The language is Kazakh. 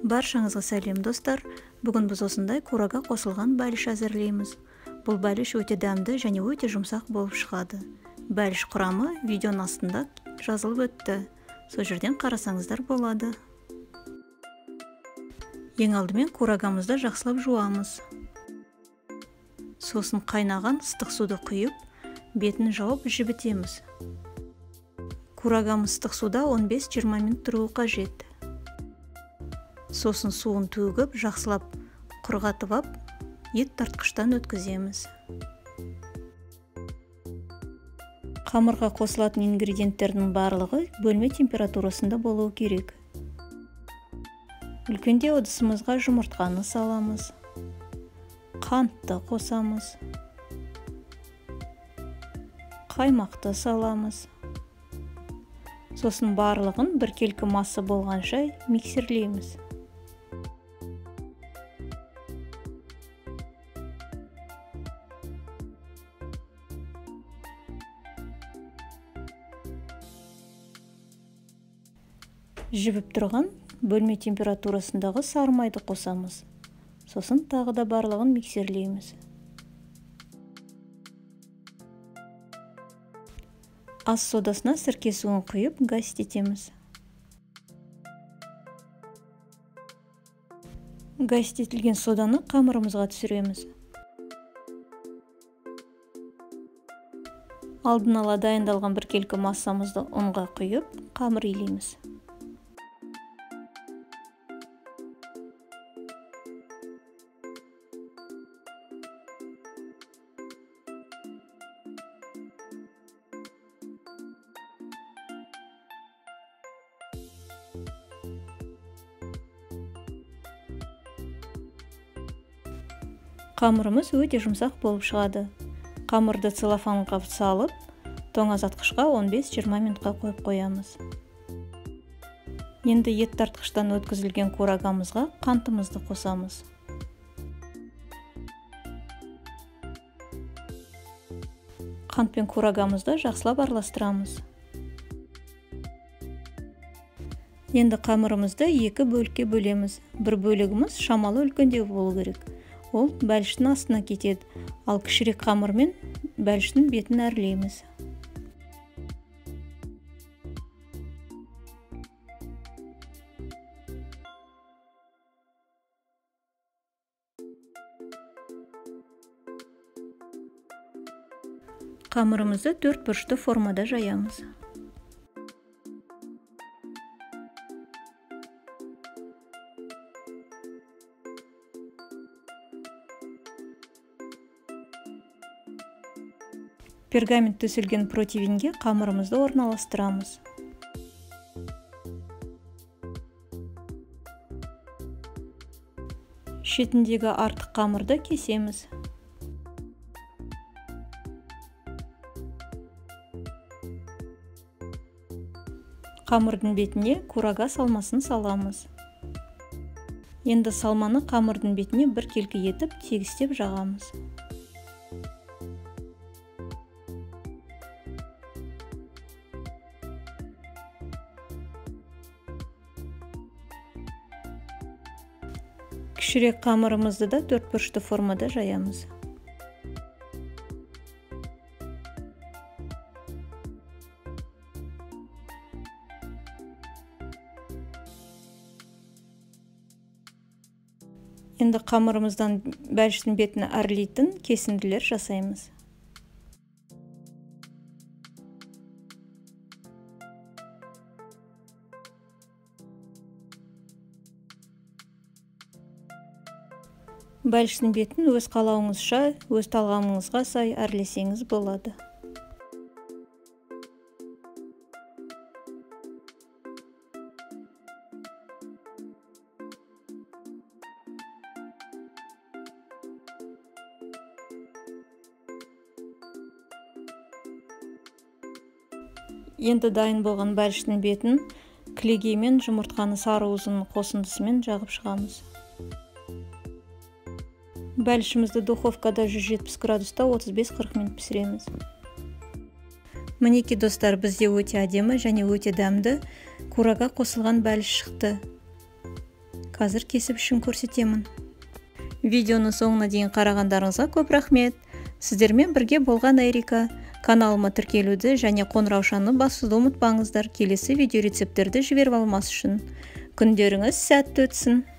Баршаңызға сәлем достар. Бүгін біз осындай кураға қосылған бәліш әзірлейміз. Бұл бәліш өте дәмді және өте жұмсақ болып шығады. Бәліш құрамы видеоның астында жазылып өтті. Сол жерден қарасаңыздар болады. Ең алдымен курагамызды жақсылап жуамыз. Сосын қайнаған ыстық суды құйып, бетін жауып жібітеміз. Курагамыз ыстық суда 15-20 минут тұруы қажет. Сосын суын төгіп, жақсылап құрғатып ап, ет тартқыштан өткіземіз. Қамырға қосылатын ингредиенттердің барлығы бөлме температурасында болуы керек. Үлкенде ыдысымызға жұмыртқаны саламыз. Қантты қосамыз. Қаймақты саламыз. Сосын барлығын біркелкі масса болғанша миксерлейміз. Жібіп тұрған бөлме температурасындағы сары майды қосамыз. Сосын тағы да барлығын миксерлейміз. Ас содасына сірке суын құйып, газ етеміз. Газ етілген соданы қамырымызға түсіреміз. Алдын ала дайындалған біркелкі массамызды ұнға құйып, қамыр илейміз. Қамырымыз өте жұмсақ болып шығады. Қамырды целлофанға салып, тоңазытқышқа 15-20 минутқа қойып қоямыз. Енді ет тартқыштан өткізілген курагамызға қантымызды қосамыз. Қант пен курагамызды жақсылап араластырамыз. Енді қамырымызды екі бөлікке бөлеміз. Бір бөлігіміз шамалы үлкендеу болу керек. Ол бәліштің астына кетеді, ал кішірек қамырмен бәліштің бетін әрлейміз. Қамырымызды төрт бұрышты формада жаямыз. Пергамент төселген противенге қамырымызды орналастырамыз. Шетіндегі артық қамырды кесеміз. Қамырдың бетіне курага салмасын саламыз. Енді салманы қамырдың бетіне біркелкі етіп, тегістеп жағамыз. Кішірек қамырымызды да төрт бұрышты формада жаямыз. Енді қамырымыздан бәліштің бетіне әрлейтін кесінділер жасаймыз. Бәліштің бетін өз қалауыңызша, өз талғамыңызға сай әрлесеңіз болады. Енді дайын болған бәліштің бетін кілегей мен жұмыртқаны сары уызының қосындысымен жағып шығамыз. Бәлішімізді духовкада 170 градуста 35-40 минут пісіреміз. Мінеки достар, бізде өте әдемі және өте дәмді курага қосылған бәліш шықты. қазір кесіп үшін көрсетемін. Видеоны соңына дейін қарағандарыңызға көп рахмет. Сіздермен бірге болған Эрика. Каналыма тіркелуді және қоңыраушаны басуды ұмытпаңыздар. Келесі видео рецептерді жіберіп алмас үшін. Күндеріңіз сәтті өтсін.